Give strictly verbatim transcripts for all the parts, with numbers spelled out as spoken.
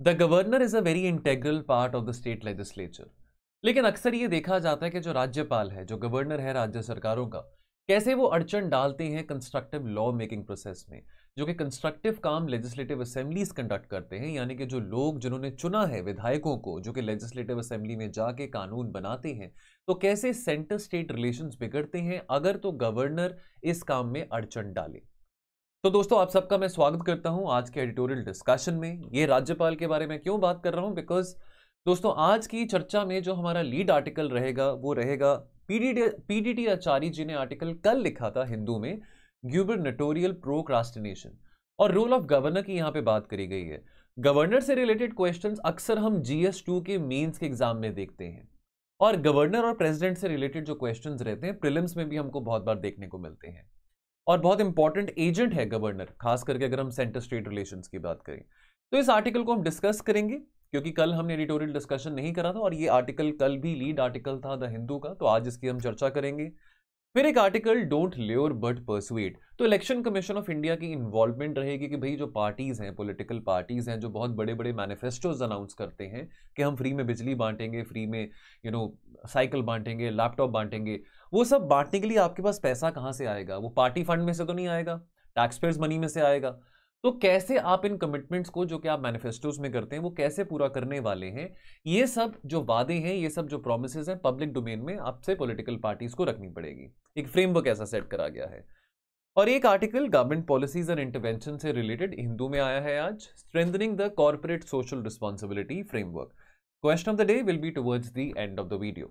The governor is a very integral part of the state legislature. लेकिन अक्सर ये देखा जाता है कि जो राज्यपाल है, जो गवर्नर है राज्य सरकारों का, कैसे वो अड़चन डालते हैं कंस्ट्रक्टिव लॉ मेकिंग प्रोसेस में, जो कि कंस्ट्रक्टिव काम लेजिस्लेटिव असेंबलीज कंडक्ट करते हैं। यानी कि जो लोग जिन्होंने चुना है विधायकों को, जो कि लेजिस्लेटिव असेंबली में जाके कानून बनाते हैं, तो कैसे सेंटर स्टेट रिलेशंस बिगड़ते हैं अगर तो गवर्नर इस काम में अड़चन डाले। तो दोस्तों आप सबका मैं स्वागत करता हूं आज के एडिटोरियल डिस्कशन में। ये राज्यपाल के बारे में क्यों बात कर रहा हूं, बिकॉज दोस्तों आज की चर्चा में जो हमारा लीड आर्टिकल रहेगा वो रहेगा पी डी आचार्य जी ने आर्टिकल कल लिखा था हिंदू में, ग्यूबरनेटोरियल प्रोक्रास्टिनेशन, और रोल ऑफ गवर्नर की यहाँ पे बात करी गई है। गवर्नर से रिलेटेड क्वेश्चंस अक्सर हम जीएस टू के मेंस के एग्जाम में देखते हैं, और गवर्नर और प्रेसिडेंट से रिलेटेड जो क्वेश्चंस रहते हैं प्रीलिम्स में भी हमको बहुत बार देखने को मिलते हैं। और बहुत इंपॉर्टेंट एजेंट है गवर्नर, खास करके अगर हम सेंटर स्टेट रिलेशंस की बात करें। तो इस आर्टिकल को हम डिस्कस करेंगे क्योंकि कल हमने एडिटोरियल डिस्कशन नहीं करा था, और ये आर्टिकल कल भी लीड आर्टिकल था द हिंदू का, तो आज इसकी हम चर्चा करेंगे। फिर एक article don't lure but persuade, तो इलेक्शन कमीशन ऑफ इंडिया की इन्वॉल्वमेंट रहेगी कि भाई जो पार्टीज हैं, पॉलिटिकल पार्टीज हैं, जो बहुत बड़े बड़े मैनिफेस्टोज अनाउंस करते हैं कि हम फ्री में बिजली बांटेंगे, फ्री में यू नो साइकिल बांटेंगे, लैपटॉप बांटेंगे, वो सब बांटने के लिए आपके पास पैसा कहाँ से आएगा? वो पार्टी फंड में से तो नहीं आएगा, टैक्सपेयर्स मनी में से आएगा। तो कैसे आप इन कमिटमेंट्स को जो कि आप मैनिफेस्टोज में करते हैं वो कैसे पूरा करने वाले हैं? ये सब जो वादे हैं, ये सब जो प्रॉमिसेस हैं, पब्लिक डोमेन में आपसे पॉलिटिकल पार्टीज को रखनी पड़ेगी। एक फ्रेमवर्क ऐसा सेट करा गया है। और एक article government policies and intervention से रिलेटेड हिंदू में आया है आज, strengthening the corporate social responsibility framework. Question of the day will be towards the end of the video.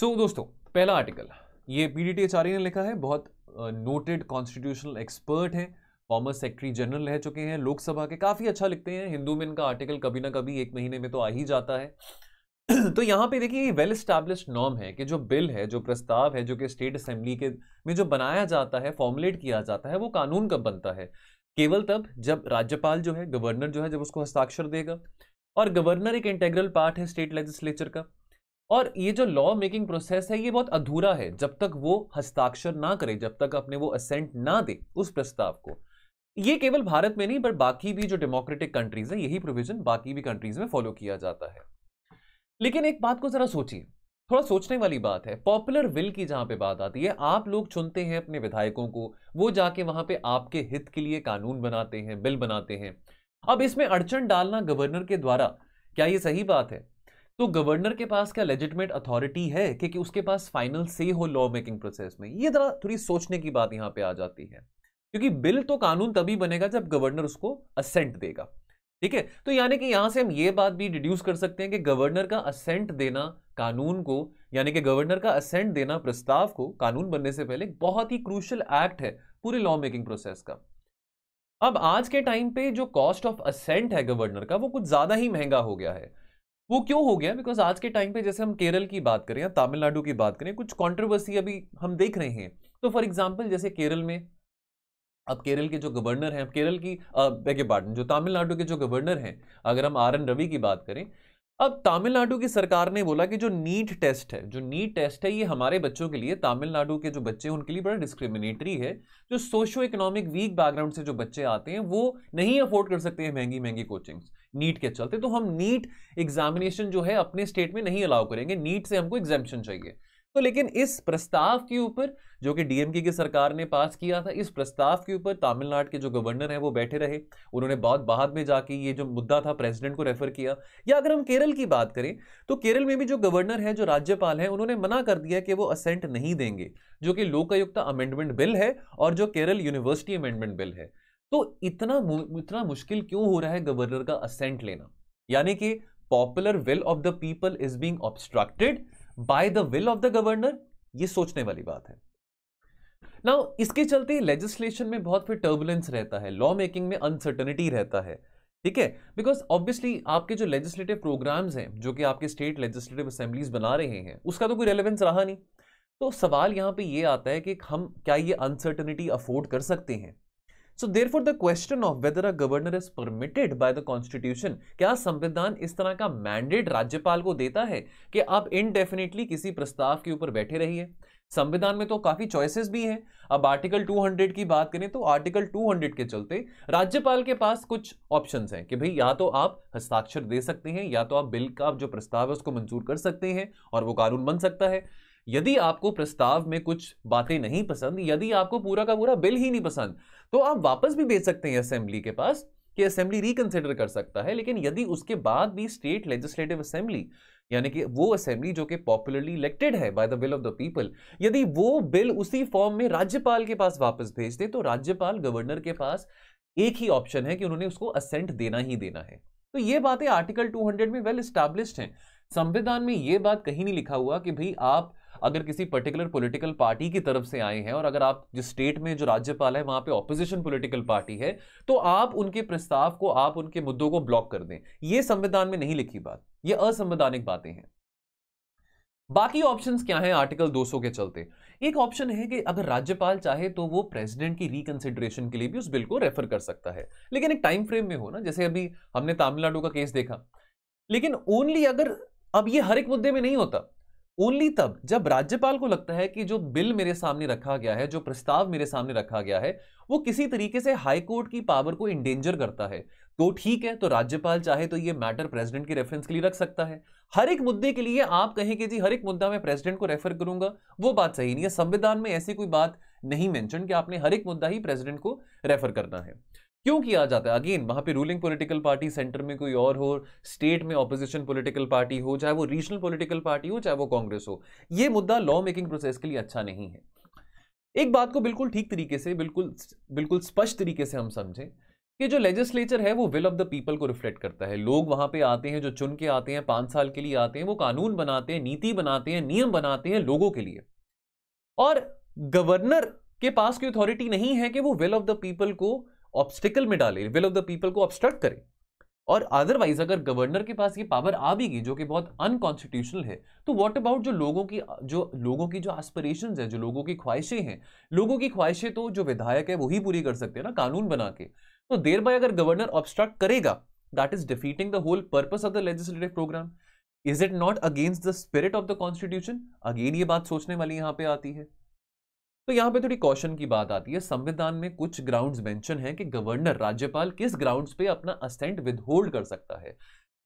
So दोस्तों पहला आर्टिकल ये पी डी आचार्य ने लिखा है, बहुत नोटेड कॉन्स्टिट्यूशनल एक्सपर्ट हैं, फॉर्मर सेक्रेटरी जनरल रह चुके हैं लोकसभा के, काफ़ी अच्छा लिखते हैं। हिंदू में इनका आर्टिकल कभी ना कभी एक महीने में तो आ ही जाता है। तो यहाँ पे देखिए, वेल एस्टैब्लिश्ड नॉर्म है कि जो बिल है, जो प्रस्ताव है, जो कि स्टेट असेंबली के में जो बनाया जाता है, फॉर्मुलेट किया जाता है, वो कानून कब बनता है? केवल तब जब राज्यपाल जो है, गवर्नर जो है, जब उसको हस्ताक्षर देगा। और गवर्नर एक इंटेग्रल पार्ट है स्टेट लेजिस्लेचर का, और ये जो लॉ मेकिंग प्रोसेस है ये बहुत अधूरा है जब तक वो हस्ताक्षर ना करे, जब तक अपने वो असेंट ना दे उस प्रस्ताव को। ये केवल भारत में नहीं पर बाकी भी जो डेमोक्रेटिक कंट्रीज है, यही प्रोविजन बाकी भी कंट्रीज में फॉलो किया जाता है। लेकिन एक बात को जरा सोचिए, थोड़ा सोचने वाली बात है, पॉपुलर विल की जहां पे बात आती है, आप लोग चुनते हैं अपने विधायकों को, वो जाके वहां पे आपके हित के लिए कानून बनाते हैं, बिल बनाते हैं। अब इसमें अड़चन डालना गवर्नर के द्वारा, क्या ये सही बात है? तो गवर्नर के पास क्या लेजिटिमेट अथॉरिटी है कि, कि उसके पास फाइनल से हो लॉ मेकिंग प्रोसेस में? ये जरा थोड़ी सोचने की बात यहाँ पे आ जाती है, क्योंकि बिल तो कानून तभी बनेगा जब गवर्नर उसको असेंट देगा। ठीक है, तो यानी कि यहाँ से हम ये बात भी डिड्यूस कर सकते हैं कि गवर्नर का असेंट देना कानून को, यानी कि गवर्नर का असेंट देना प्रस्ताव को कानून बनने से पहले, बहुत ही क्रूशियल एक्ट है पूरे लॉ मेकिंग प्रोसेस का। अब आज के टाइम पे जो कॉस्ट ऑफ असेंट है गवर्नर का, वो कुछ ज्यादा ही महंगा हो गया है। वो क्यों हो गया? बिकॉज आज के टाइम पे जैसे हम केरल की बात करें या तमिलनाडु की बात करें, कुछ कंट्रोवर्सी अभी हम देख रहे हैं। तो फॉर एग्जांपल जैसे केरल में, अब केरल के जो गवर्नर हैं, केरल की बेगे पार्डन जो तमिलनाडु के जो गवर्नर हैं, अगर हम आर एन रवि की बात करें, अब तमिलनाडु की सरकार ने बोला कि जो नीट टेस्ट है, जो नीट टेस्ट है, ये हमारे बच्चों के लिए, तमिलनाडु के जो बच्चे हैं उनके लिए बड़ा डिस्क्रिमिनेटरी है। जो सोशो इकोनॉमिक वीक बैकग्राउंड से जो बच्चे आते हैं वो नहीं अफोर्ड कर सकते हैं महंगी महंगी कोचिंग्स नीट के चलते, तो हम नीट एग्जामिनेशन जो है अपने स्टेट में नहीं अलाउ करेंगे, नीट से हमको एग्जेम्पशन चाहिए। तो लेकिन इस प्रस्ताव के ऊपर जो कि डी एम के की सरकार ने पास किया था, इस प्रस्ताव के ऊपर तमिलनाडु के जो गवर्नर हैं वो बैठे रहे, उन्होंने बहुत बाद में जाके ये जो मुद्दा था प्रेसिडेंट को रेफर किया। या अगर हम केरल की बात करें तो केरल में भी जो गवर्नर है, जो राज्यपाल हैं, उन्होंने मना कर दिया कि वो असेंट नहीं देंगे, जो कि लोकायुक्त अमेंडमेंट बिल है और जो केरल यूनिवर्सिटी अमेंडमेंट बिल है। तो इतना इतना मुश्किल क्यों हो रहा है गवर्नर का असेंट लेना? यानी कि popular will of the people is being obstructed by the will of the governor. ये सोचने वाली बात है। नाउ इसके चलते लेजिस्लेशन में बहुत फिर टर्बुलेंस रहता है, लॉ मेकिंग में अनसर्टेनिटी रहता है। ठीक है, बिकॉज ऑब्वियसली आपके जो लेजिस्लेटिव प्रोग्राम्स हैं, जो कि आपके स्टेट लेजिस्लेटिव असेंबलीज बना रहे हैं, उसका तो कोई रेलेवेंस रहा नहीं। तो सवाल यहाँ पे ये आता है कि हम क्या ये अनसर्टेनिटी अफोर्ड कर सकते हैं? So therefore the question of whether a governor is permitted by the constitution, क्या संविधान इस तरह का मैंडेट राज्यपाल को देता है कि आप इनडेफिनेटली किसी प्रस्ताव के ऊपर बैठे रहिए? संविधान में तो काफी चॉइसेस भी हैं। अब आर्टिकल दो सौ की बात करें तो आर्टिकल दो सौ के चलते राज्यपाल के पास कुछ ऑप्शंस हैं कि भाई या तो आप हस्ताक्षर दे सकते हैं या तो आप बिल का जो प्रस्ताव है उसको मंजूर कर सकते हैं और वो कानून बन सकता है। यदि आपको प्रस्ताव में कुछ बातें नहीं पसंद, यदि आपको पूरा का पूरा बिल ही नहीं पसंद, तो आप वापस भी भेज सकते हैं असेंबली के पास कि असेंबली रिकंसिडर कर सकता है। लेकिन यदि उसके बाद भी स्टेट लेजिस्लेटिव असेंबली, यानी कि वो असेंबली जो कि पॉपुलरली इलेक्टेड है by the will of the people, यदि वो बिल उसी फॉर्म में राज्यपाल के पास वापस भेज दे तो राज्यपाल गवर्नर के पास एक ही ऑप्शन है कि उन्होंने उसको असेंट देना ही देना है। तो ये बातें आर्टिकल दो सौ में वेल एस्टैब्लिश्ड हैं। संविधान में ये बात कहीं नहीं लिखा हुआ कि भाई आप अगर किसी पर्टिकुलर पॉलिटिकल पार्टी की तरफ से आए हैं और अगर आप जिस स्टेट में जो राज्यपाल है वहां पे ऑपोजिशन पॉलिटिकल पार्टी है तो आप उनके प्रस्ताव को, आप उनके मुद्दों को ब्लॉक कर दें। ये संविधान में नहीं लिखी बात, ये असंवैधानिक बातें हैं। बाकी ऑप्शंस क्या हैं आर्टिकल दो सौ के चलते? एक ऑप्शन है कि अगर राज्यपाल चाहे तो वो प्रेसिडेंट की रिकंसिडरेशन के लिए भी उस बिल को रेफर कर सकता है, लेकिन एक टाइम फ्रेम में हो ना, जैसे अभी हमने तमिलनाडु का केस देखा। लेकिन ओनली अगर, अब ये हर एक मुद्दे में नहीं होता, ओनली तब जब राज्यपाल को लगता है कि जो बिल मेरे सामने रखा गया है, जो प्रस्ताव मेरे सामने रखा गया है, वो किसी तरीके से हाई कोर्ट की पावर को इंडेंजर करता है, तो ठीक है, तो राज्यपाल चाहे तो ये मैटर प्रेसिडेंट के रेफरेंस के लिए रख सकता है। हर एक मुद्दे के लिए आप कहें कि जी हर एक मुद्दा मैं प्रेसिडेंट को रेफर करूंगा, वो बात सही नहीं है। संविधान में ऐसी कोई बात नहीं मेंशन कि आपने हर एक मुद्दा ही प्रेसिडेंट को रेफर करना है। क्यों किया जाता है? अगेन वहां पे रूलिंग पॉलिटिकल पार्टी, सेंटर में कोई और हो, स्टेट में ऑपोजिशन पॉलिटिकल पार्टी हो, चाहे वो रीजनल पॉलिटिकल पार्टी हो, चाहे वो कांग्रेस हो, ये मुद्दा लॉ मेकिंग प्रोसेस के लिए अच्छा नहीं है। एक बात को बिल्कुल ठीक तरीके से, बिल्कुल बिल्कुल स्पष्ट तरीके से हम समझें कि जो लेजिस्लेचर है वो विल ऑफ द पीपल को रिफ्लेक्ट करता है। लोग वहां पे आते हैं, जो चुन के आते हैं, पांच साल के लिए आते हैं, वो कानून बनाते हैं, नीति बनाते हैं, नियम बनाते हैं लोगों के लिए। और गवर्नर के पास कोई अथॉरिटी नहीं है कि वो विल ऑफ द पीपल को ऑब्स्टिकल में डाले, विल ऑफ द पीपल को ऑब्स्ट्रक्ट करे। और अदरवाइज अगर गवर्नर के पास ये पावर आ भी गई, जो कि बहुत अनकॉन्स्टिट्यूशनल है, तो व्हाट अबाउट जो लोगों की जो लोगों की जो एस्पिरेशंस है, जो लोगों की ख्वाहिशें हैं, लोगों की ख्वाहिशें तो जो विधायक है वो ही पूरी कर सकते हैं ना कानून बना के। तो देर बाय अगर गवर्नर ऑब्स्ट्रक्ट करेगा, that is defeating the whole purpose of the legislative programme. Is it not against the spirit of the constitution? Again ये बात सोचने वाली यहाँ पे आती है। तो यहाँ पे थोड़ी कॉशन की बात आती है। संविधान में कुछ ग्राउंड्स मेंशन हैं कि गवर्नर, राज्यपाल किस ग्राउंड्स पे अपना असेंट विदहोल्ड कर सकता है।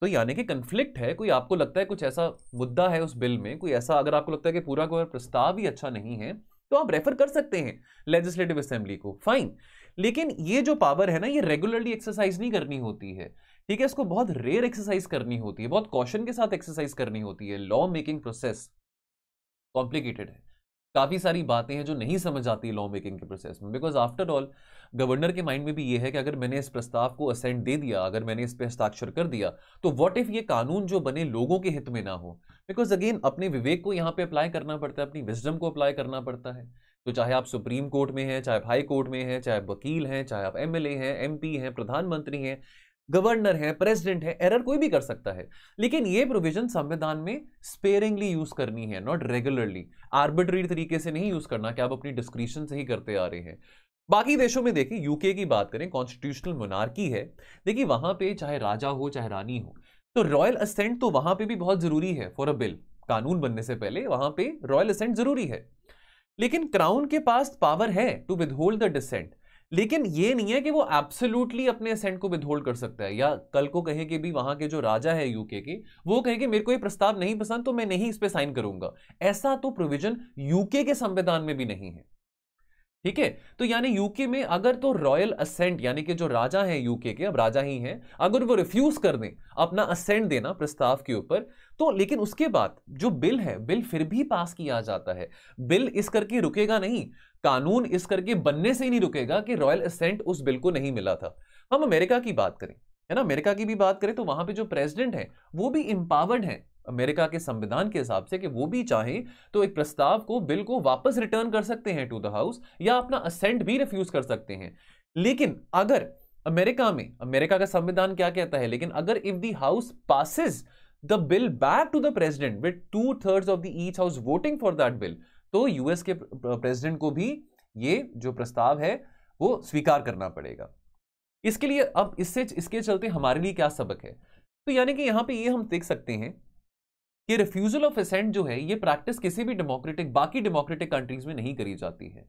तो यानी कि कंफ्लिक्ट है, कोई आपको लगता है कुछ ऐसा मुद्दा है उस बिल में, कोई ऐसा अगर आपको लगता है कि पूरा का पूरा प्रस्ताव ही अच्छा नहीं है, तो आप रेफर कर सकते हैं लेजिस्लेटिव असेंबली को, फाइन। लेकिन ये जो पावर है ना, ये रेगुलरली एक्सरसाइज नहीं करनी होती है, ठीक है, इसको बहुत रेयर एक्सरसाइज करनी होती है, बहुत कॉशन के साथ एक्सरसाइज करनी होती है। लॉ मेकिंग प्रोसेस कॉम्प्लिकेटेड है, काफ़ी सारी बातें हैं जो नहीं समझ आती लॉ मेकिंग के प्रोसेस में, बिकॉज आफ्टर ऑल गवर्नर के माइंड में भी ये है कि अगर मैंने इस प्रस्ताव को असेंट दे दिया, अगर मैंने इस पर हस्ताक्षर कर दिया, तो व्हाट इफ ये कानून जो बने लोगों के हित में ना हो। बिकॉज अगेन अपने विवेक को यहाँ पे अप्लाई करना पड़ता है, अपनी विजडम को अप्लाई करना पड़ता है। तो चाहे आप सुप्रीम कोर्ट में हैं, चाहे आप हाई कोर्ट में हैं, चाहे आप वकील हैं, चाहे आप एम एल ए हैं, एम पी हैं, प्रधानमंत्री हैं, गवर्नर है, प्रेसिडेंट है, एरर कोई भी कर सकता है। लेकिन ये प्रोविजन संविधान में स्पेयरिंगली यूज करनी है, नॉट रेगुलरली, आर्बिट्री तरीके से नहीं यूज करना कि आप अपनी डिस्क्रिशन से ही करते आ रहे हैं। बाकी देशों में देखिए, यूके की बात करें, कॉन्स्टिट्यूशनल मोनार्की है, देखिए वहां पे चाहे राजा हो चाहे रानी हो, तो रॉयल असेंट तो वहां पे भी बहुत जरूरी है। फॉर अ बिल, कानून बनने से पहले वहां पे रॉयल असेंट जरूरी है। लेकिन क्राउन के पास पावर है टू विदहोल्ड द डिसेंट, लेकिन ये नहीं है कि वो एब्सोल्युटली अपने असेंट को विदहोल्ड कर सकता है, या कल को कहे कि भी वहां के जो राजा है यूके के, वो कहे कि मेरे को ये प्रस्ताव नहीं पसंद तो मैं नहीं इस पे साइन करूंगा। ऐसा तो प्रोविजन यूके के संविधान में भी नहीं है, ठीक है। तो यानी यूके में अगर तो रॉयल असेंट, यानी कि जो राजा है यूके के, अब राजा ही है, अगर वो रिफ्यूज कर दें अपना असेंट देना प्रस्ताव के ऊपर, तो लेकिन उसके बाद जो बिल है, बिल फिर भी पास किया जाता है। बिल इस करके रुकेगा नहीं, कानून इस करके बनने से ही नहीं रुकेगा कि रॉयल असेंट उस बिल को नहीं मिला था। हम अमेरिका की बात करें, है ना, अमेरिका की भी बात करें तो वहां पे जो प्रेसिडेंट है वो भी एम्पावर्ड है अमेरिका के संविधान के हिसाब से कि वो भी चाहे तो एक प्रस्ताव को, बिल को वापस रिटर्न कर सकते हैं टू द हाउस, या अपना असेंट भी रिफ्यूज कर सकते हैं। लेकिन अगर अमेरिका में, अमेरिका का संविधान क्या कहता है, लेकिन अगर if the house passes the bill back to the president with two thirds of the each house voting for that bill, तो यूएस के प्रेसिडेंट को भी ये जो प्रस्ताव है वो स्वीकार करना पड़ेगा। इसके लिए अब इससे इसके चलते हमारे लिए क्या सबक है, तो यानी कि यहाँ पे ये हम देख सकते हैं ये रिफ्यूजल ऑफ असेंट जो है ये प्रैक्टिस किसी भी डेमोक्रेटिक बाकी डेमोक्रेटिक कंट्रीज में नहीं करी जाती है।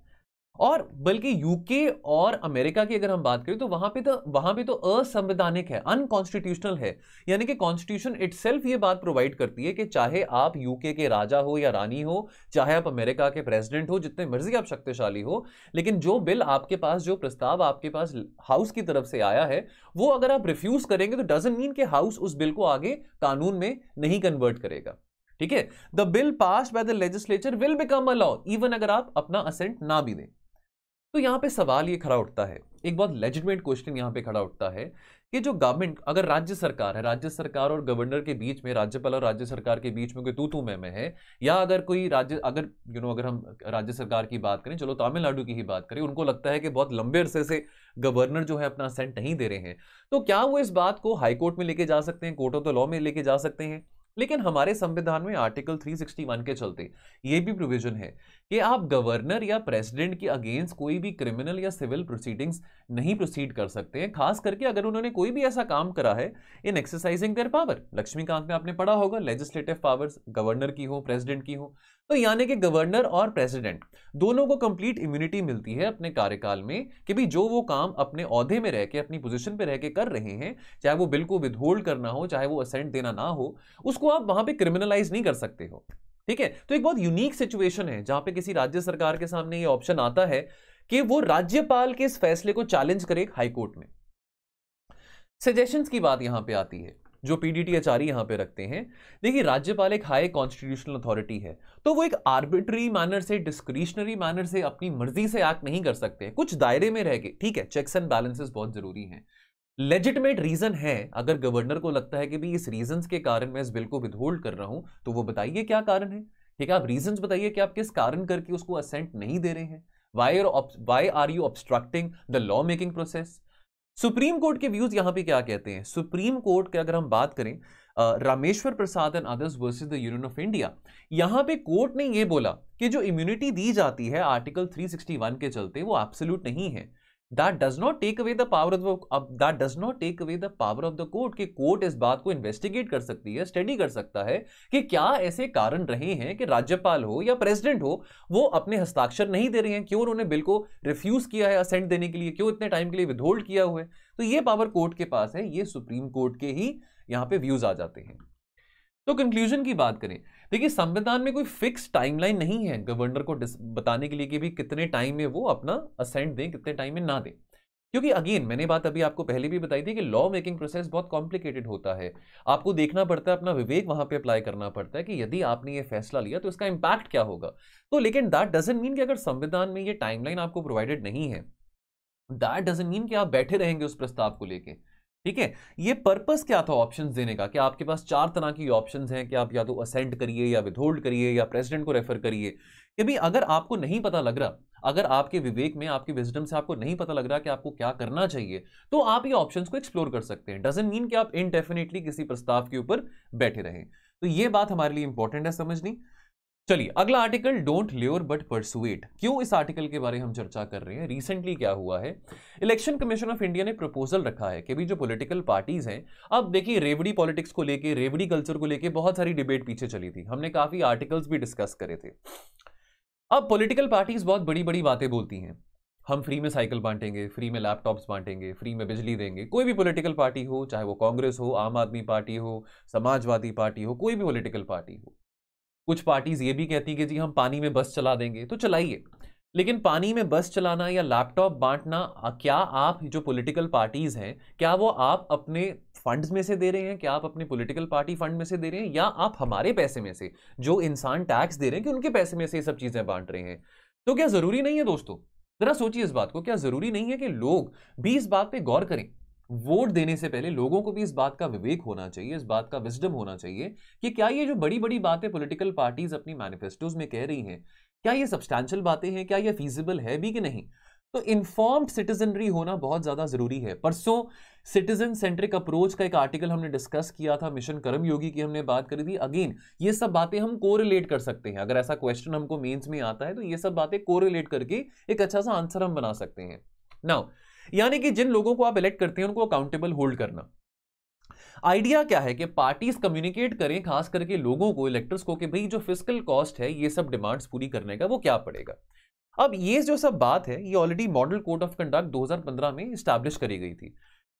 और बल्कि यूके और अमेरिका की अगर हम बात करें तो वहां पे तो वहां पे तो असंवैधानिक है, अनकॉन्स्टिट्यूशनल है, यानी कि कॉन्स्टिट्यूशन इटसेल्फ ये बात प्रोवाइड करती है कि चाहे आप यूके के राजा हो या रानी हो, चाहे आप अमेरिका के प्रेसिडेंट हो, जितने मर्जी आप शक्तिशाली हो, लेकिन जो बिल आपके पास, जो प्रस्ताव आपके पास हाउस की तरफ से आया है वो अगर आप रिफ्यूज करेंगे तो डजंट मीन कि हाउस उस बिल को आगे कानून में नहीं कन्वर्ट करेगा। ठीक है, the bill pass by the legislature will become a law even अगर आप अपना असेंट ना भी दें। तो यहाँ पे सवाल ये खड़ा उठता है, एक बहुत लेजिटिमेट क्वेश्चन यहाँ पे खड़ा उठता है कि जो गवर्नमेंट, अगर राज्य सरकार है, राज्य सरकार और गवर्नर के बीच में, राज्यपाल और राज्य सरकार के बीच में कोई तू तू मैं मैं है, या अगर कोई राज्य, अगर यू नो अगर हम राज्य सरकार की बात करें, चलो तमिलनाडु की ही बात करें, उनको लगता है कि बहुत लंबे अरसे से गवर्नर जो है अपना असेंट नहीं दे रहे हैं, तो क्या वो इस बात को हाईकोर्ट में लेके जा सकते हैं, कोर्ट ऑफ द लॉ में लेके जा सकते हैं? लेकिन हमारे संविधान में आर्टिकल तीन सौ इकसठ के चलते ये भी प्रोविजन है कि आप गवर्नर या प्रेसिडेंट के अगेंस्ट कोई भी क्रिमिनल या सिविल प्रोसीडिंग्स नहीं प्रोसीड कर सकते हैं, खास करके अगर उन्होंने कोई भी ऐसा काम करा है in exercising their power. Laxmikanth में आपने पढ़ा होगा, लेजिस्लेटिव पावर्स गवर्नर की हो, प्रेसिडेंट की हो, तो यानी कि गवर्नर और प्रेसिडेंट दोनों को कंप्लीट इम्यूनिटी मिलती है अपने कार्यकाल में कि भी जो वो काम अपने ओहदे में रह के, अपनी पोजीशन पे रह के कर रहे हैं, चाहे वो बिल को विदहोल्ड करना हो, चाहे वो असेंट देना ना हो, उसको आप वहां पे क्रिमिनलाइज नहीं कर सकते हो। ठीक है, तो एक बहुत यूनिक सिचुएशन है जहां पे किसी राज्य सरकार के सामने ये ऑप्शन आता है कि वो राज्यपाल के इस फैसले को चैलेंज करे हाईकोर्ट में। सजेशंस की बात यहाँ पे आती है जो पीडीटी आचार्य यहाँ पे रखते हैं। देखिए, राज्यपाल एक हाई कॉन्स्टिट्यूशनल अथॉरिटी है, तो वो एक आर्बिट्री मैनर से, डिस्क्रिशनरी मैनर से, अपनी मर्जी से एक्ट नहीं कर सकते, कुछ दायरे में रह के। ठीक है, चेक्स एंड बैलेंसेस बहुत जरूरी हैं, लेजिटिमेट रीजन है। अगर गवर्नर को लगता है कि भी इस रीजन के कारण मैं इस बिल को विदहोल्ड कर रहा हूं, तो वो बताइए क्या कारण है। ठीक है, आप रीजन बताइए कि आप किस कारण करके उसको असेंट नहीं दे रहे हैं, वाई और why are you obstructing the law making process. Supreme court के व्यूज यहाँ पे क्या कहते हैं? सुप्रीम कोर्ट के अगर हम बात करें Rameshwar Prasad and others versus the union of India, यहाँ पे कोर्ट ने ये बोला कि जो इम्यूनिटी दी जाती है आर्टिकल तीन सौ इकसठ के चलते वो एब्सोल्यूट नहीं है। That does not take away the power of that does not take away the power of the court, कि कोर्ट इस बात को इन्वेस्टिगेट कर सकती है, स्टडी कर सकता है कि क्या ऐसे कारण रहे हैं कि राज्यपाल हो या प्रेसिडेंट हो वो अपने हस्ताक्षर नहीं दे रहे हैं, क्यों उन्होंने बिल को रिफ्यूज किया है असेंट देने के लिए, क्यों इतने टाइम के लिए विदहोल्ड किया हुआ है। तो ये पावर कोर्ट के पास है, ये सुप्रीम कोर्ट के ही यहाँ पे व्यूज आ जाते हैं। तो कंक्लूजन की बात करें, देखिए संविधान में कोई फिक्स टाइमलाइन नहीं है गवर्नर को बताने के लिए कि भी कितने टाइम में वो अपना असेंट दें, कितने टाइम में ना दें, क्योंकि अगेन मैंने बात अभी आपको पहले भी बताई थी कि लॉ मेकिंग प्रोसेस बहुत कॉम्प्लिकेटेड होता है। आपको देखना पड़ता है, अपना विवेक वहां पे अप्लाई करना पड़ता है कि यदि आपने ये फैसला लिया तो इसका इम्पैक्ट क्या होगा। तो लेकिन दैट डजंट मीन कि अगर संविधान में ये टाइमलाइन आपको प्रोवाइडेड नहीं है, दैट डजंट मीन कि आप बैठे रहेंगे उस प्रस्ताव को लेके। ठीक है, ये पर्पस क्या था ऑप्शंस देने का, कि आपके पास चार तरह की ऑप्शंस हैं कि आप या तो असेंट करिए या विदहोल्ड करिए या प्रेसिडेंट को रेफर करिए। कि भी अगर आपको नहीं पता लग रहा, अगर आपके विवेक में, आपके विजडम से आपको नहीं पता लग रहा कि आपको क्या करना चाहिए, तो आप ये ऑप्शंस को एक्सप्लोर कर सकते हैं। डजंट मीन कि आप इनडेफिनेटली किसी प्रस्ताव के ऊपर बैठे रहें। तो ये बात हमारे लिए इंपॉर्टेंट है समझनी। चलिए, अगला article, don't lure but persuade. क्यों इस आर्टिकल के बारे में हम चर्चा कर रहे हैं? रिसेंटली क्या हुआ है, इलेक्शन कमीशन ऑफ इंडिया ने प्रपोजल रखा है कि भी जो पॉलिटिकल पार्टीज हैं, अब देखिए रेवड़ी पॉलिटिक्स को लेके, रेवड़ी कल्चर को लेके बहुत सारी डिबेट पीछे चली थी, हमने काफी आर्टिकल्स भी डिस्कस करे थे। अब पॉलिटिकल पार्टीज बहुत बड़ी बड़ी बातें बोलती हैं, हम फ्री में साइकिल बांटेंगे, फ्री में लैपटॉप्स बांटेंगे, फ्री में बिजली देंगे। कोई भी पॉलिटिकल पार्टी हो, चाहे वो कांग्रेस हो, आम आदमी पार्टी हो, समाजवादी पार्टी हो, कोई भी पॉलिटिकल पार्टी हो। कुछ पार्टीज ये भी कहती हैं कि जी हम पानी में बस चला देंगे, तो चलाइए। लेकिन पानी में बस चलाना या लैपटॉप बांटना, क्या आप जो पॉलिटिकल पार्टीज हैं, क्या वो आप अपने फंड्स में से दे रहे हैं, क्या आप अपने पॉलिटिकल पार्टी फंड में से दे रहे हैं, या आप हमारे पैसे में से, जो इंसान टैक्स दे रहे हैं कि उनके पैसे में से ये सब चीज़ें बांट रहे हैं? तो क्या ज़रूरी नहीं है दोस्तों, ज़रा सोचिए इस बात को, क्या ज़रूरी नहीं है कि लोग भी इस बात पर गौर करें? वोट देने से पहले लोगों को भी इस बात का विवेक होना चाहिए, इस बात का विजडम होना चाहिए कि क्या ये जो बड़ी बड़ी बातें पॉलिटिकल पार्टीज अपनी मैनिफेस्टोज में कह रही हैं, क्या ये सब्सटैंशियल बातें हैं, क्या ये फीजिबल है भी कि नहीं। तो इन्फॉर्म्ड सिटीजनरी होना बहुत ज़्यादा ज़रूरी है। परसों सिटीजन सेंट्रिक अप्रोच का एक आर्टिकल हमने डिस्कस किया था, मिशन कर्मयोगी की हमने बात करी थी। अगेन ये सब बातें हम कोरिलेट कर सकते हैं, अगर ऐसा क्वेश्चन हमको मेन्स में आता है तो ये सब बातें कोरिलेट करके एक अच्छा सा आंसर हम बना सकते हैं। नाउ, यानी कि जिन लोगों को आप इलेक्ट करते हैं उनको अकाउंटेबल होल्ड करना। आइडिया क्या है कि पार्टीज कम्युनिकेट करें खास करके लोगों को, इलेक्टर्स को, कि भाई जो फिस्कल कॉस्ट है ये सब डिमांड्स पूरी करने का वो क्या पड़ेगा। अब ये जो सब बात है ये already model code of conduct दो हज़ार पंद्रह में इस्टेब्लिश करी गई थी,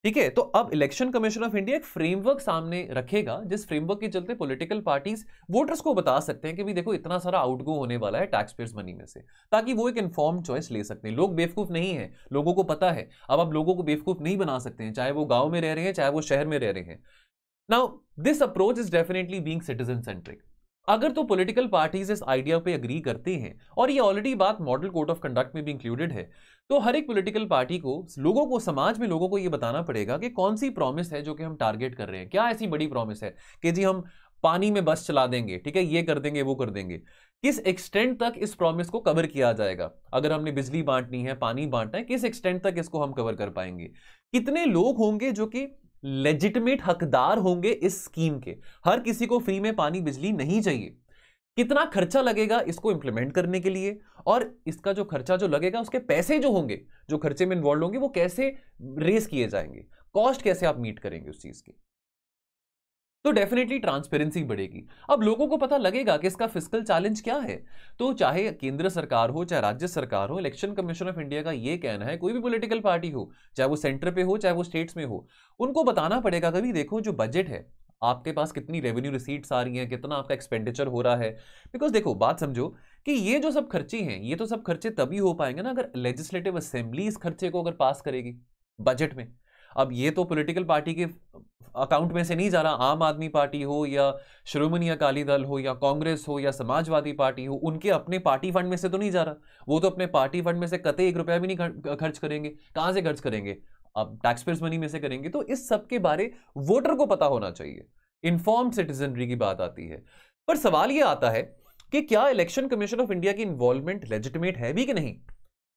ठीक है। तो अब इलेक्शन कमीशन ऑफ इंडिया एक फ्रेमवर्क सामने रखेगा जिस फ्रेमवर्क के चलते पॉलिटिकल पार्टीज वोटर्स को बता सकते हैं कि भी देखो इतना सारा आउटगो होने वाला है टैक्स पेयर्स मनी में से, ताकि वो एक इन्फॉर्म्ड चॉइस ले सकते हैं। लोग बेवकूफ़ नहीं है, लोगों को पता है। अब आप लोगों को बेवकूफ़ नहीं बना सकते हैं, चाहे वो गाँव में रह रहे हैं चाहे वो शहर में रह रहे हैं। Now this approach is definitely being citizen centric. अगर तो पॉलिटिकल पार्टीज इस आइडिया पे एग्री करती हैं, और ये ऑलरेडी बात मॉडल कोड ऑफ कंडक्ट में भी इंक्लूडेड है, तो हर एक पॉलिटिकल पार्टी को, लोगों को, समाज में लोगों को ये बताना पड़ेगा कि कौन सी प्रॉमिस है जो कि हम टारगेट कर रहे हैं। क्या ऐसी बड़ी प्रॉमिस है कि जी हम पानी में बस चला देंगे, ठीक है, ये कर देंगे वो कर देंगे। किस एक्सटेंट तक इस प्रॉमिस को कवर किया जाएगा? अगर हमने बिजली बांटनी है, पानी बांटना है, किस एक्सटेंट तक इसको हम कवर कर पाएंगे? कितने लोग होंगे जो कि लेजिटिमेट हकदार होंगे इस स्कीम के? हर किसी को फ्री में पानी बिजली नहीं चाहिए। कितना खर्चा लगेगा इसको इंप्लीमेंट करने के लिए, और इसका जो खर्चा जो लगेगा उसके पैसे जो होंगे, जो खर्चे में इन्वॉल्व होंगे, वो कैसे रेस किए जाएंगे, कॉस्ट कैसे आप मीट करेंगे उस चीज की। तो डेफिनेटली ट्रांसपेरेंसी बढ़ेगी। अब लोगों को पता लगेगा कि इसका फिस्कल चैलेंज क्या है। तो चाहे केंद्र सरकार हो चाहे राज्य सरकार हो, इलेक्शन कमीशन ऑफ इंडिया का ये कहना है, कोई भी पॉलिटिकल पार्टी हो, चाहे वो सेंटर पे हो चाहे वो स्टेट्स में हो, उनको बताना पड़ेगा कभी देखो जो बजट है आपके पास कितनी रेवेन्यू रिसीट्स आ रही हैं, कितना आपका एक्सपेंडिचर हो रहा है। बिकॉज देखो बात समझो कि ये जो सब खर्चे हैं ये तो सब खर्चे तभी हो पाएंगे ना अगर लेजिस्लेटिव असेंबली इस खर्चे को अगर पास करेगी बजट में। अब ये तो पॉलिटिकल पार्टी के अकाउंट में से नहीं जा रहा, आम आदमी पार्टी हो या श्रोमणी अकाली दल हो या कांग्रेस हो या समाजवादी पार्टी हो, उनके अपने पार्टी फंड में से तो नहीं जा रहा। वो तो अपने पार्टी फंड में से कतई एक रुपया भी नहीं खर्च करेंगे। कहाँ से खर्च करेंगे? अब टैक्सपेयर्स मनी में से करेंगे। तो इस सब के बारे वोटर को पता होना चाहिए। इन्फॉर्म्ड सिटीजनरी की बात आती है, पर सवाल ये आता है कि क्या इलेक्शन कमीशन ऑफ इंडिया की इन्वॉल्वमेंट लेजिटिमेट है भी कि नहीं।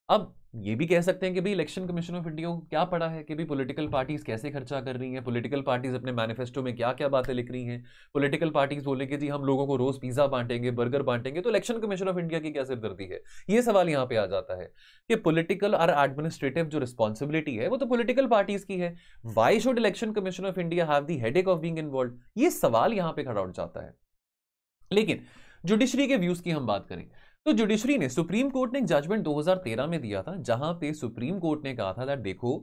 अब ये भी कह सकते हैं कि भाई इलेक्शन कमीशन ऑफ इंडिया को क्या पड़ा है कि भाई पॉलिटिकल पार्टीज कैसे खर्चा कर रही हैं, पॉलिटिकल पार्टीज अपने मैनिफेस्टो में क्या क्या बातें लिख रही हैं, पॉलिटिकल पार्टीज बोले कि जी हम लोगों को रोज पिज्जा बांटेंगे, बर्गर बांटेंगे, तो इलेक्शन कमीशन ऑफ इंडिया की क्या सिरदर्दी है? ये सवाल यहाँ पे आ जाता है कि पॉलिटिकल और एडमिनिस्ट्रेटिव जो रिस्पॉन्सिबिलिटी है वो तो पॉलिटिकल पार्टीज की है। Why should election commission of India have the headache of being involve? ये सवाल यहाँ पे खड़ा उठ जाता है। लेकिन जुडिशरी के व्यूज की हम बात करें तो जुडिशरी ने, सुप्रीम कोर्ट ने एक जजमेंट दो हज़ार तेरह में दिया था जहां पे सुप्रीम कोर्ट ने कहा था दैट देखो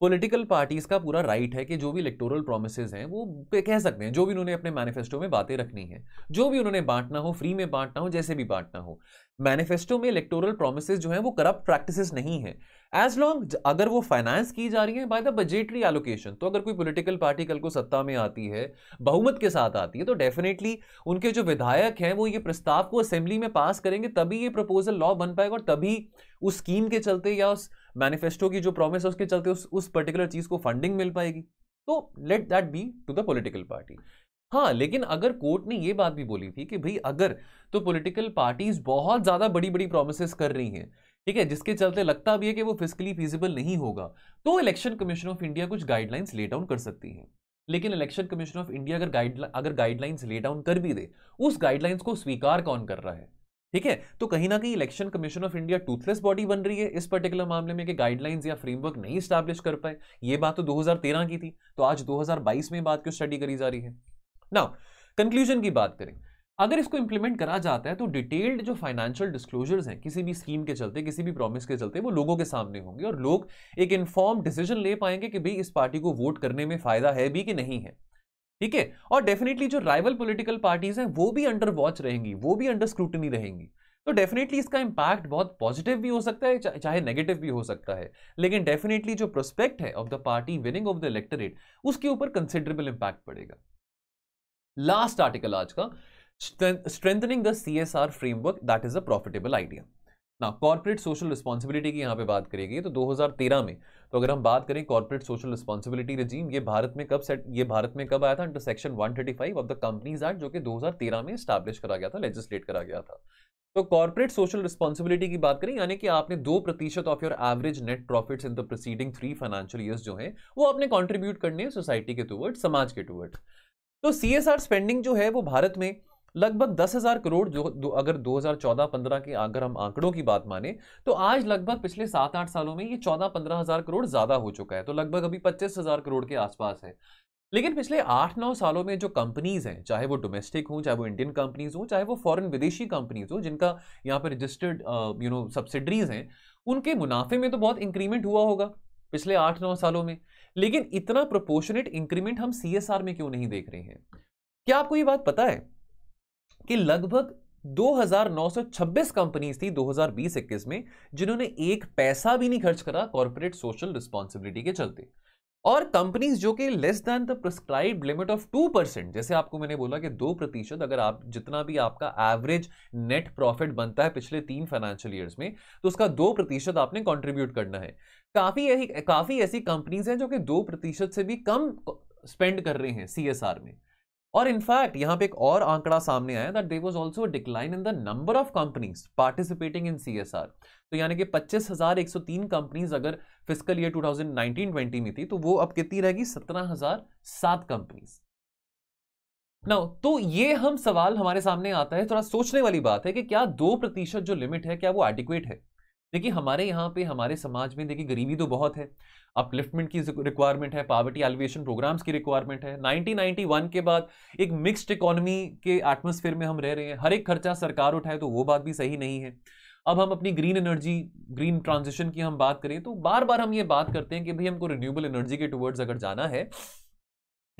पॉलिटिकल पार्टीज का पूरा राइट है कि जो भी इलेक्टोरल प्रोमिसेस हैं वो कह सकते हैं, जो भी उन्होंने अपने मैनिफेस्टो में बातें रखनी है, जो भी उन्होंने बांटना हो, फ्री में बांटना हो, जैसे भी बांटना हो। मैनिफेस्टो में इलेक्टोरल प्रोमिसेस जो है वो करप्ट प्रैक्टिसेस नहीं है, एज लॉन्ग अगर वो फाइनेंस की जा रही है बाय द बजेटरी एलोकेशन। तो अगर कोई पॉलिटिकल पार्टी कल को सत्ता में आती है, बहुमत के साथ आती है, तो डेफिनेटली उनके जो विधायक हैं वो ये प्रस्ताव को असेंबली में पास करेंगे, तभी ये प्रपोजल लॉ बन पाएगा, और तभी उस स्कीम के चलते या उस मैनिफेस्टो की जो प्रॉमिस है उसके चलते उस उस पर्टिकुलर चीज को फंडिंग मिल पाएगी। तो let that be to the political party. हाँ, लेकिन अगर कोर्ट ने ये बात भी बोली थी कि भाई अगर तो पॉलिटिकल पार्टीज बहुत ज़्यादा बड़ी बड़ी प्रोमिसेस कर रही हैं, ठीक है, जिसके चलते लगता भी है कि वो फिस्कली फीजिबल नहीं होगा, तो इलेक्शन कमीशन ऑफ इंडिया कुछ गाइडलाइंस ले डाउन कर सकती है। लेकिन इलेक्शन कमीशन ऑफ इंडिया अगर गाइडला अगर गाइडलाइंस ले डाउन कर भी दे, उस गाइडलाइंस को स्वीकार कौन कर रहा है? ठीक है, तो कहीं ना कहीं election commission of India toothless body बन रही है इस पर्टिकुलर मामले में कि गाइडलाइंस या फ्रेमवर्क नहीं स्टैब्लिश कर पाए। ये बात तो दो हज़ार तेरह की थी, तो आज दो हज़ार बाईस में बात क्यों स्टडी करी जा रही है। नाउ कंक्लूजन की बात करें, अगर इसको इंप्लीमेंट करा जाता है तो डिटेल्ड जो फाइनेंशियल डिस्क्लोजर्स हैं किसी भी स्कीम के चलते, किसी भी प्रॉमिस के चलते, वो लोगों के सामने होंगे और लोग एक इन्फॉर्म्ड डिसीजन ले पाएंगे कि भाई इस पार्टी को वोट करने में फायदा है भी कि नहीं है, ठीक है। और डेफिनेटली जो राइवल पॉलिटिकल पार्टीज हैं वो भी अंडर वॉच रहेंगी, वो भी अंडर स्क्रूटनी रहेंगी। तो डेफिनेटली इसका इम्पैक्ट बहुत पॉजिटिव भी हो सकता है, चा, चाहे नेगेटिव भी हो सकता है, लेकिन डेफिनेटली जो प्रोस्पेक्ट है of the party winning of the electorate, उसके ऊपर कंसिडरेबल इम्पैक्ट पड़ेगा। लास्ट आर्टिकल आज का, strengthening the C S R framework that is a profitable idea. ना कॉर्पोरेट सोशल रिस्पॉन्सिबिलिटी की यहाँ पे बात करेगी तो दो हज़ार तेरह में, तो अगर हम बात करें कॉर्पोरेट सोशल रिस्पॉन्सिबिलिटी रजीम, ये भारत में कब सेट ये भारत में कब आया था? Under section one thirty five of the companies act, जो कि दो हज़ार तेरह में स्टैब्लिश करा गया था, लेजिस्लेट करा गया था। तो कॉर्पोरेट सोशल रिस्पॉन्सिबिलिटी की बात करें, यानी कि आपने दो प्रतिशत of your average net profits in the preceding three financial years जो है वो आपने कॉन्ट्रीब्यूट करने है सोसाइटी के टूवर्ड्स, समाज के टूवर्ड्स। तो सी एस आर स्पेंडिंग जो है वो भारत में लगभग दस हज़ार करोड़, जो दो, अगर दो हज़ार चौदह पंद्रह के अगर हम आंकड़ों की बात माने तो आज लगभग पिछले सात आठ सालों में ये चौदह पंद्रह हज़ार करोड़ ज़्यादा हो चुका है, तो लगभग अभी पच्चीस हज़ार करोड़ के आसपास है। लेकिन पिछले आठ नौ सालों में जो कंपनीज हैं, चाहे वो डोमेस्टिक हों, चाहे वो इंडियन कंपनीज हों, चाहे वो फॉरेन विदेशी कंपनीज हों, जिनका यहाँ पर रजिस्टर्ड यू नो सब्सिडरीज हैं, उनके मुनाफे में तो बहुत इंक्रीमेंट हुआ होगा पिछले आठ नौ सालों में, लेकिन इतना प्रोपोर्शनेट इंक्रीमेंट हम सी एस आर में क्यों नहीं देख रहे हैं? क्या आपको ये बात पता है कि लगभग दो हज़ार नौ सौ छब्बीस कंपनीज थी दो हज़ार बीस इक्कीस में जिन्होंने एक पैसा भी नहीं खर्च करा कॉर्पोरेट सोशल रिस्पॉन्सिबिलिटी के चलते, और कंपनीज जो कि less than the prescribed limit of two percent, जैसे आपको मैंने बोला कि दो प्रतिशत अगर आप जितना भी आपका एवरेज नेट प्रॉफिट बनता है पिछले तीन फाइनेंशियल ईयर्स में, तो उसका दो प्रतिशत आपने कॉन्ट्रीब्यूट करना है। काफ़ी काफ़ी ऐसी कंपनीज हैं जो कि दो प्रतिशत से भी कम स्पेंड कर रहे हैं सी एस आर में। और इनफैक्ट यहाँ पे एक और आंकड़ा सामने आया that there was also a decline in the number of companies participating in CSR. तो यानी कि पच्चीस हज़ार एक सौ तीन कंपनीज अगर fiscal year two thousand nineteen twenty में थी, तो वो अब कितनी रहेगी? सत्रह हज़ार सात कंपनीज। नाउ तो ये हम सवाल हमारे सामने आता है, थोड़ा सोचने वाली बात है कि क्या दो प्रतिशत जो लिमिट है क्या वो एडिक्वेट है? देखिए हमारे यहाँ पे हमारे समाज में देखिए गरीबी तो बहुत है, अपलिफ्टमेंट की रिक्वायरमेंट है, पावर्टी एलिवेशन प्रोग्राम्स की रिक्वायरमेंट है। नाइनटीन नाइंटी वन के बाद एक मिक्स्ड इकोनॉमी के एटमॉस्फेयर में हम रह रहे हैं, हर एक खर्चा सरकार उठाए तो वो बात भी सही नहीं है। अब हम अपनी ग्रीन एनर्जी, ग्रीन ट्रांजिशन की हम बात करें तो बार बार हम ये बात करते हैं कि भाई हमको रिन्यूएबल एनर्जी के टुवर्ड्स अगर जाना है,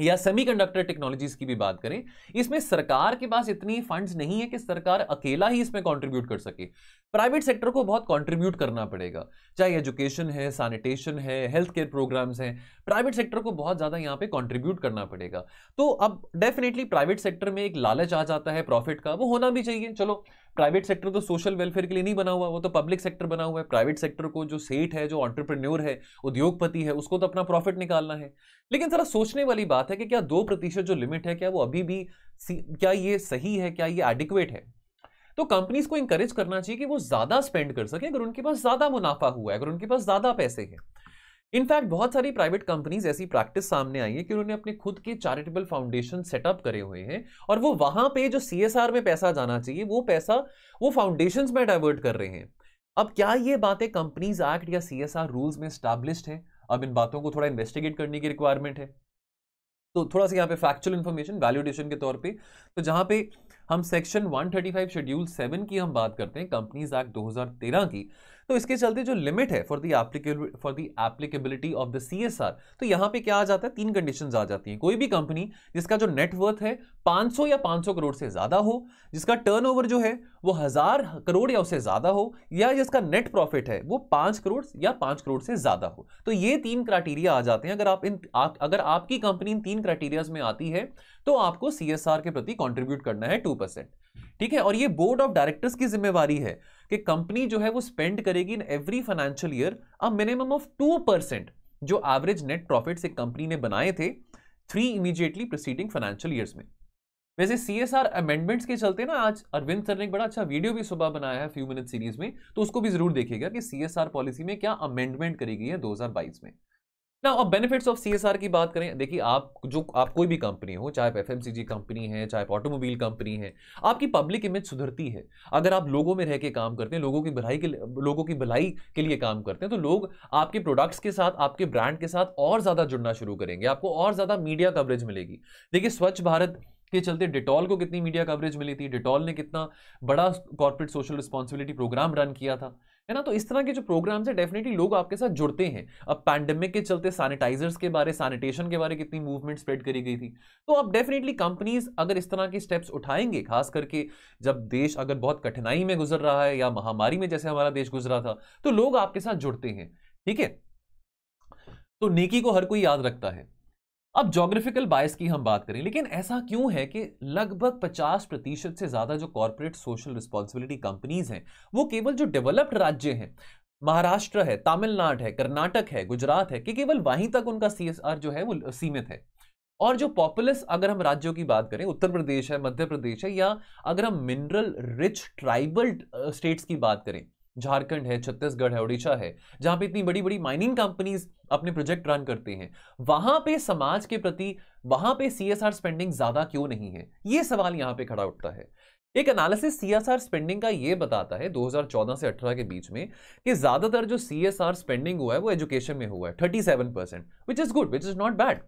या सेमीकंडक्टर टेक्नोलॉजीज की भी बात करें, इसमें सरकार के पास इतनी फंड्स नहीं है कि सरकार अकेला ही इसमें कंट्रीब्यूट कर सके। प्राइवेट सेक्टर को बहुत कंट्रीब्यूट करना पड़ेगा, चाहे एजुकेशन है, सैनिटेशन है, हेल्थ केयर प्रोग्राम्स हैं, प्राइवेट सेक्टर को बहुत ज़्यादा यहाँ पे कंट्रीब्यूट करना पड़ेगा। तो अब डेफिनेटली प्राइवेट सेक्टर में एक लालच आ जाता है प्रॉफिट का, वो होना भी चाहिए। चलो प्राइवेट सेक्टर तो सोशल वेलफेयर के लिए नहीं बना हुआ, वो तो पब्लिक सेक्टर बना हुआ है। प्राइवेट सेक्टर को जो सेठ है, जो ऑन्टरप्रेन्योर है, उद्योगपति है, उसको तो अपना प्रॉफिट निकालना है। लेकिन जरा सोचने वाली बात है कि क्या दो प्रतिशत जो लिमिट है क्या वो अभी भी, क्या ये सही है, क्या ये एडिक्वेट है? तो कंपनीज को इंकरेज करना चाहिए कि वो ज़्यादा स्पेंड कर सकें अगर उनके पास ज़्यादा मुनाफा हुआ है, अगर उनके पास ज़्यादा पैसे हैं। इनफैक्ट बहुत सारी प्राइवेट कंपनीज ऐसी प्रैक्टिस सामने आई है कि उन्होंने अपने खुद के चैरिटेबल फाउंडेशन सेटअप करे हुए हैं, और वो वहाँ पे जो सीएसआर में पैसा जाना चाहिए वो पैसा वो फाउंडेशंस में डाइवर्ट कर रहे हैं। अब क्या ये बातें कंपनीज एक्ट या सीएसआर रूल्स में एस्टैब्लिश्ड हैं? अब इन बातों को थोड़ा इन्वेस्टिगेट करने की रिक्वायरमेंट है। तो थोड़ा सा यहाँ पे फैक्चुअल इन्फॉर्मेशन वैल्यूडेशन के तौर पे, तो जहाँ पे हम section one thirty five schedule seven की हम बात करते हैं कंपनीज एक्ट दो हज़ार तेरह की, तो इसके चलते जो लिमिट है for the applicability for the applicability of the CSR, तो यहाँ पे क्या आ जाता है? तीन कंडीशंस आ जाती हैं। कोई भी कंपनी जिसका जो नेटवर्थ है पाँच सौ या पाँच सौ करोड़ से ज़्यादा हो, जिसका टर्नओवर जो है वो हज़ार करोड़ या उससे ज़्यादा हो, या जिसका नेट प्रॉफिट है वो पाँच करोड़ या पाँच करोड़ से ज़्यादा हो। तो ये तीन क्राइटेरिया आ जाते हैं। अगर आप इन आ, अगर आपकी कंपनी इन तीन क्राइटेरियाज में आती है तो आपको सीएसआर के प्रति कंट्रीब्यूट करना है टू परसेंट, ठीक है। और ये बोर्ड ऑफ डायरेक्टर्स की जिम्मेवारी है कि कंपनी जो है वो स्पेंड करेगी in every financial year a minimum of two percent जो एवरेज नेट प्रॉफिट्स एक कंपनी ने बनाए थे three immediately preceding financial years में। वैसे सीएसआर अमेंडमेंट्स के चलते ना आज अरविंद सर ने एक बड़ा अच्छा वीडियो भी सुबह बनाया है फ्यू मिनट सीरीज में, तो उसको भी जरूर देखिएगा कि सीएसआर पॉलिसी में क्या अमेंडमेंट करी गई है दो हज़ार बाईस में। ना अब बेनिफिट्स ऑफ सीएसआर की बात करें, देखिए आप जो आप कोई भी कंपनी हो, चाहे एफएमसीजी कंपनी है, चाहे ऑटोमोबाइल कंपनी है, आपकी पब्लिक इमेज सुधरती है अगर आप लोगों में रह के काम करते हैं, लोगों की भलाई के लोगों की भलाई के लिए काम करते हैं, तो लोग आपके प्रोडक्ट्स के साथ, आपके ब्रांड के साथ और ज़्यादा जुड़ना शुरू करेंगे, आपको और ज़्यादा मीडिया कवरेज मिलेगी। देखिए स्वच्छ भारत के चलते डिटॉल को कितनी मीडिया कवरेज मिली थी, डिटॉल ने कितना बड़ा corporate social responsibility programme run किया था, है ना। तो इस तरह के जो प्रोग्राम्स हैं डेफिनेटली लोग आपके साथ जुड़ते हैं। अब पैंडेमिक के चलते सैनिटाइजर्स के बारे, सैनिटेशन के बारे कितनी मूवमेंट स्प्रेड करी गई थी। तो अब डेफिनेटली कंपनीज अगर इस तरह के स्टेप्स उठाएंगे, खास करके जब देश अगर बहुत कठिनाई में गुजर रहा है या महामारी में जैसे हमारा देश गुजरा था, तो लोग आपके साथ जुड़ते हैं, ठीक है। तो नेकी को हर कोई याद रखता है। अब जोग्राफिकल बायस की हम बात करें, लेकिन ऐसा क्यों है कि लगभग पचास प्रतिशत से ज़्यादा जो कॉर्पोरेट सोशल रिस्पॉन्सिबिलिटी कंपनीज हैं वो केवल जो डेवलप्ड राज्य हैं, महाराष्ट्र है, तमिलनाडु है, कर्नाटक है, गुजरात है, कि केवल वहीं तक उनका सीएसआर जो है वो सीमित है। और जो पॉपुलस अगर हम राज्यों की बात करें, उत्तर प्रदेश है, मध्य प्रदेश है, या अगर हम मिनरल रिच ट्राइबल स्टेट्स की बात करें, झारखंड है, छत्तीसगढ़ है, उड़ीसा है, जहाँ पे इतनी बड़ी बड़ी माइनिंग कंपनीज अपने प्रोजेक्ट रन करते हैं, वहाँ पे समाज के प्रति, वहाँ पे सीएसआर स्पेंडिंग ज़्यादा क्यों नहीं है? ये सवाल यहाँ पे खड़ा उठता है। एक एनालिसिस सीएसआर स्पेंडिंग का ये बताता है दो हज़ार चौदह से अठारह के बीच में कि ज़्यादातर जो सीएसआर स्पेंडिंग हुआ है वो एजुकेशन में हुआ है, thirty seven percent, which is good, which is not bad.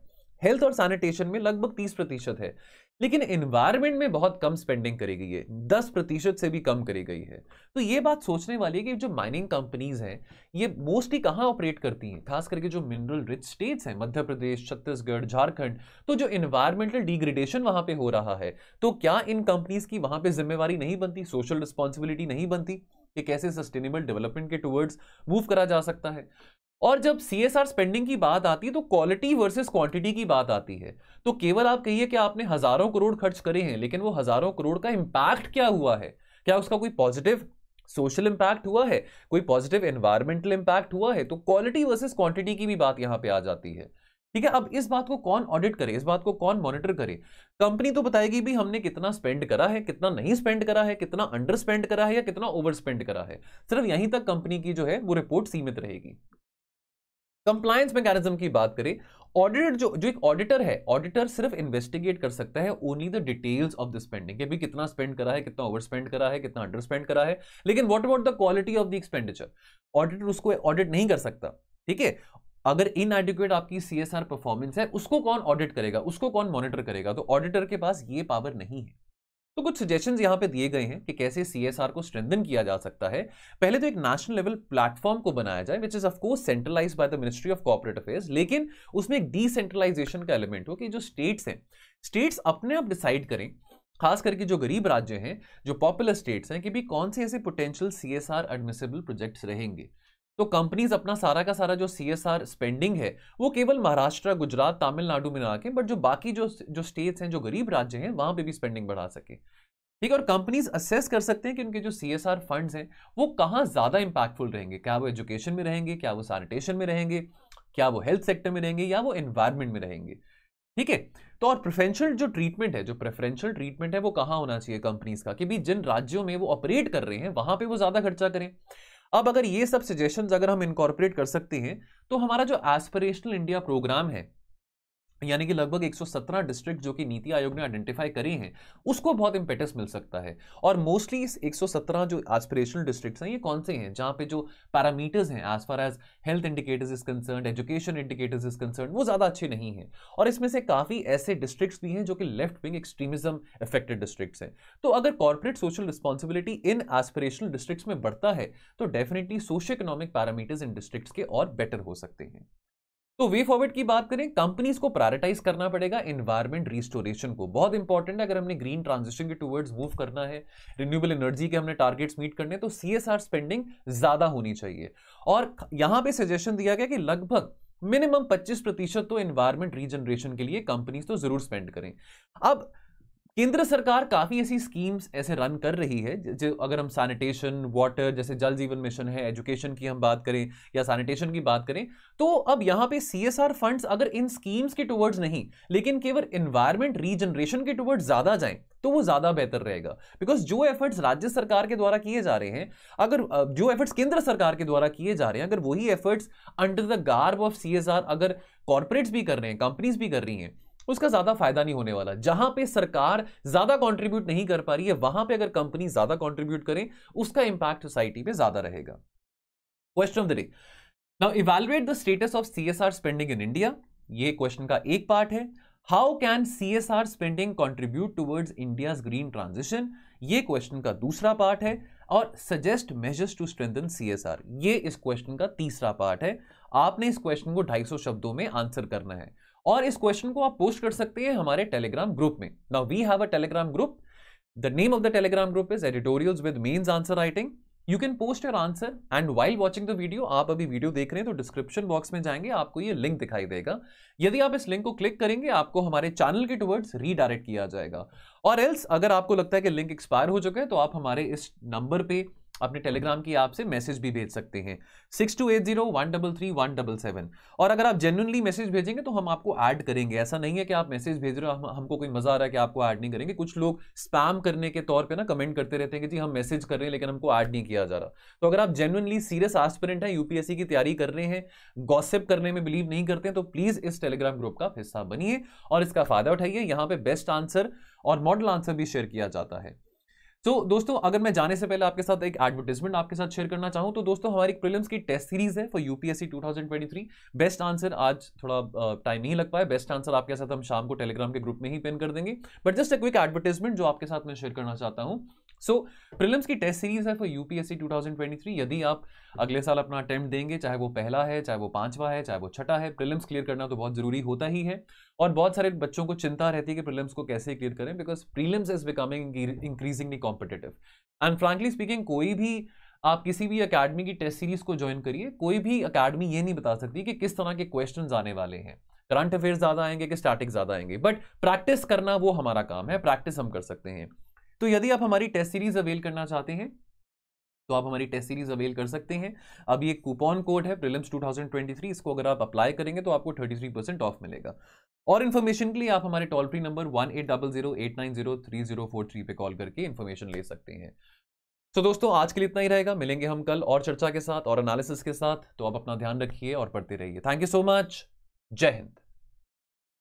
Health और सैनिटेशन में लगभग तीस प्रतिशत है, लेकिन एनवायरमेंट में बहुत कम स्पेंडिंग करी गई है, दस प्रतिशत से भी कम करी गई है। तो ये बात सोचने वाली है कि जो माइनिंग कंपनीज हैं ये मोस्टली कहाँ ऑपरेट करती हैं, खास करके जो मिनरल रिच स्टेट्स हैं मध्य प्रदेश, छत्तीसगढ़, झारखंड, तो जो एनवायरमेंटल डिग्रेडेशन वहाँ पे हो रहा है, तो क्या इन कंपनीज की वहाँ पे जिम्मेवारी नहीं बनती, सोशल रिस्पॉन्सिबिलिटी नहीं बनती कि कैसे सस्टेनेबल डेवलपमेंट के टुवर्ड्स मूव करा जा सकता है। और जब सीएसआर स्पेंडिंग की बात आती है तो क्वालिटी वर्सेस क्वांटिटी की बात आती है। तो केवल आप कहिए कि आपने हजारों करोड़ खर्च करे हैं, लेकिन वो हजारों करोड़ का इम्पैक्ट क्या हुआ है, क्या उसका कोई पॉजिटिव सोशल इम्पैक्ट हुआ है, कोई पॉजिटिव एनवायरमेंटल इम्पैक्ट हुआ है। तो क्वालिटी वर्सेस क्वांटिटी की भी बात यहाँ पे आ जाती है, ठीक है। अब इस बात को कौन ऑडिट करे, इस बात को कौन मॉनिटर करे, कंपनी तो बताएगी भी हमने कितना स्पेंड करा है, कितना नहीं स्पेंड करा है, कितना अंडर स्पेंड करा है या कितना ओवर स्पेंड करा है, सिर्फ यहीं तक कंपनी की जो है वो रिपोर्ट सीमित रहेगी। कंप्लायंस मैकेनिज्म की बात करें, ऑडिटर जो जो एक ऑडिटर है, ऑडिटर सिर्फ इन्वेस्टिगेट कर सकता है only the details of the spending, कि भी कितना स्पेंड करा है, कितना ओवर स्पेंड करा है, कितना अंडर स्पेंड करा है, लेकिन what about the quality of the expenditure, auditor उसको ऑडिट नहीं कर सकता, ठीक है। अगर इनएडिक्वेट आपकी सीएसआर परफॉर्मेंस है, उसको कौन ऑडिट करेगा, उसको कौन मॉनिटर करेगा, तो ऑडिटर के पास ये पावर नहीं है। तो कुछ सजेशंस यहाँ पे दिए गए हैं कि कैसे सीएसआर को स्ट्रेंथन किया जा सकता है। पहले तो एक नेशनल लेवल प्लेटफॉर्म को बनाया जाए, which is of course centralised by the ministry of corporate affairs, लेकिन उसमें एक डिसेंट्रलाइजेशन का एलिमेंट हो कि जो स्टेट्स हैं, स्टेट्स अपने आप डिसाइड करें, खास करके जो गरीब राज्य हैं, जो पॉपुलर स्टेट्स हैं, कि भी कौन से ऐसे पोटेंशियल सीएसआर एडमिसिबल प्रोजेक्ट्स रहेंगे। तो कंपनीज अपना सारा का सारा जो सीएसआर स्पेंडिंग है वो केवल महाराष्ट्र, गुजरात, तमिलनाडु में ना के, बट जो बाकी जो जो स्टेट्स हैं, जो गरीब राज्य हैं, वहाँ पे भी स्पेंडिंग बढ़ा सके, ठीक है। और कंपनीज असेस कर सकते हैं कि उनके जो सीएसआर फंड्स हैं वो कहाँ ज़्यादा इम्पैक्टफुल रहेंगे, क्या वो एजुकेशन में रहेंगे, क्या वो सैनिटेशन में रहेंगे, क्या वो हेल्थ सेक्टर में रहेंगे, या वो एनवायरमेंट में रहेंगे, ठीक है। तो और प्रेफरेंशियल जो ट्रीटमेंट है, जो प्रेफरेंशियल ट्रीटमेंट है वो कहाँ होना चाहिए कंपनीज का, कि भी जिन राज्यों में वो ऑपरेट कर रहे हैं वहाँ पर वो ज़्यादा खर्चा करें। अब अगर ये सब सजेशंस अगर हम इनकॉर्पोरेट कर सकते हैं तो हमारा जो एस्पिरेशनल इंडिया प्रोग्राम है, यानी कि लगभग एक सौ सत्रह डिस्ट्रिक्ट जो कि नीति आयोग ने आइडेंटिफाई करे हैं, उसको बहुत इम्पेटस मिल सकता है। और मोस्टली इस एक सौ सत्रह जो एस्पिरेशनल डिस्ट्रिक्ट्स हैं ये कौन से हैं, जहाँ पे जो पैरामीटर्स हैं as far as health indicators is concern, education indicators is concern, वो ज़्यादा अच्छे नहीं हैं। और इसमें से काफ़ी ऐसे डिस्ट्रिक्ट्स भी हैं जो कि left wing extremism affected districts हैं। तो अगर कॉर्पोरेट सोशल रिस्पॉन्सिबिलिटी इन एस्पिरेशनल डिस्ट्रिक्ट्स में बढ़ता है तो डेफिनेटली सोशियो इकोनॉमिक पैरामीटर्स इन डिस्ट्रिक्ट्स के और बेटर हो सकते हैं। तो वे फॉरवर्ड की बात करें, कंपनीज को प्रायोरिटाइज करना पड़ेगा एनवायरमेंट रिस्टोरेशन को, बहुत इंपॉर्टेंट है। अगर हमने ग्रीन ट्रांजिशन के टुवर्ड्स मूव करना है, रिन्यूएबल एनर्जी के हमने टारगेट्स मीट करने हैं, तो सीएसआर स्पेंडिंग ज्यादा होनी चाहिए। और यहाँ पे सजेशन दिया गया कि लगभग मिनिमम पच्चीस प्रतिशत तो एनवायरमेंट रीजनरेशन के लिए कंपनीज तो जरूर स्पेंड करें। अब केंद्र सरकार काफ़ी ऐसी स्कीम्स ऐसे रन कर रही है, जो अगर हम सैनिटेशन, वाटर, जैसे जल जीवन मिशन है, एजुकेशन की हम बात करें या सैनिटेशन की बात करें, तो अब यहाँ पे सीएसआर फंड्स अगर इन स्कीम्स के टुवर्ड्स नहीं लेकिन केवल एनवायरमेंट रीजनरेशन के टुवर्ड्स ज़्यादा जाएं तो वो ज़्यादा बेहतर रहेगा। बिकॉज जो एफर्ट्स राज्य सरकार के द्वारा किए जा रहे हैं, अगर जो एफर्ट्स केंद्र सरकार के द्वारा किए जा रहे हैं, अगर वही efforts under the garb of CSR अगर कॉरपोरेट्स भी कर रहे हैं, कंपनीज भी कर रही हैं, उसका ज़्यादा फायदा नहीं होने वाला। जहाँ पे सरकार ज़्यादा कंट्रीब्यूट नहीं कर पा रही है, वहाँ पे अगर कंपनी ज़्यादा कंट्रीब्यूट करें, उसका इम्पैक्ट सोसाइटी पे ज़्यादा रहेगा। Question of the day, now evaluate the status of CSR spending in India, ये क्वेश्चन का एक पार्ट है। How can CSR spending contribute towards India's green transition, ये क्वेश्चन का दूसरा पार्ट है। और suggest measures to strengthen CSR, ये इस क्वेश्चन का तीसरा पार्ट है। आपने इस क्वेश्चन को ढाई सौ शब्दों में आंसर करना है। और इस क्वेश्चन को आप पोस्ट कर सकते हैं हमारे टेलीग्राम ग्रुप में। Now we have a Telegram group, the name of the Telegram group is editorials with mains answer writing. You can post your answer and while watching the video, आप अभी video देख रहे हैं तो description box में जाएंगे, आपको ये लिंक दिखाई देगा। यदि आप इस लिंक को क्लिक करेंगे आपको हमारे चैनल के टुवर्ड्स रीडायरेक्ट किया जाएगा। और एल्स अगर आपको लगता है कि लिंक एक्सपायर हो चुका है तो आप हमारे इस नंबर पर अपने टेलीग्राम की ऐप से मैसेज भी भेज सकते हैं, six two eight zero one double three one double seven. और अगर आप जेन्युइनली मैसेज भेजेंगे तो हम आपको ऐड करेंगे। ऐसा नहीं है कि आप मैसेज भेज रहे हो हम, हमको कोई मजा आ रहा है कि आपको ऐड नहीं करेंगे। कुछ लोग स्पैम करने के तौर पे ना कमेंट करते रहते हैं कि जी हम मैसेज कर रहे हैं लेकिन हमको ऐड नहीं किया जा रहा। तो अगर आप जेन्युइनली सीरियस एस्पिरेंट हैं, यूपीएससी की तैयारी कर रहे हैं, गॉसिप करने में बिलीव नहीं करते हैं, तो प्लीज़ इस टेलीग्राम ग्रुप का हिस्सा बनिए और इसका फायदा उठाइए। यहाँ पर बेस्ट आंसर और मॉडल आंसर भी शेयर किया जाता है। तो दोस्तों अगर मैं जाने से पहले आपके साथ एक एडवर्टाइजमेंट आपके साथ शेयर करना चाहूँ तो दोस्तों हमारी प्रीलिम्स की टेस्ट सीरीज है for UPSC twenty twenty three. Best answer आज थोड़ा टाइम नहीं लग पाया, बेस्ट आंसर आपके साथ हम शाम को टेलीग्राम के ग्रुप में ही पिन कर देंगे, बट जस्ट एक क्विक एडवर्टाइजमेंट जो आपके साथ मैं शेयर करना चाहता हूँ। सो so, प्रीलिम्स की टेस्ट सीरीज है for UPSC twenty twenty three. यदि आप अगले साल अपना अटेम्प्ट देंगे, चाहे वो पहला है, चाहे वो पांचवा है, चाहे वो छठा है, प्रीलिम्स क्लियर करना तो बहुत जरूरी होता ही है। और बहुत सारे बच्चों को चिंता रहती है कि प्रीलिम्स को कैसे क्लियर करें, because prelims is becoming increasingly competitive. And frankly speaking कोई भी आप किसी भी अकेडमी की टेस्ट सीरीज को ज्वाइन करिए, कोई भी अकेडमी ये नहीं बता सकती कि किस तरह के क्वेश्चन आने वाले हैं, करंट अफेयर्स ज़्यादा आएंगे कि स्टैटिक ज़्यादा आएंगे, बट प्रैक्टिस करना वो हमारा काम है, प्रैक्टिस हम कर सकते हैं। तो यदि आप हमारी टेस्ट सीरीज अवेल करना चाहते हैं तो आप हमारी टेस्ट सीरीज अवेल कर सकते हैं। अब ये कूपन कोड है प्रीलिम्स ट्वेंटी ट्वेंटी थ्री, इसको अगर आप अप्लाई करेंगे तो आपको तैंतीस परसेंट ऑफ मिलेगा। और इन्फॉर्मेशन के लिए आप हमारे toll free number one eight double zero eight nine zero three zero four three पे कॉल करके इन्फॉर्मेशन ले सकते हैं। तो दोस्तों आज के लिए इतना ही रहेगा, मिलेंगे हम कल और चर्चा के साथ और एनालिसिस के साथ। तो आप अपना ध्यान रखिए और पढ़ते रहिए। थैंक यू सो मच, जय हिंद।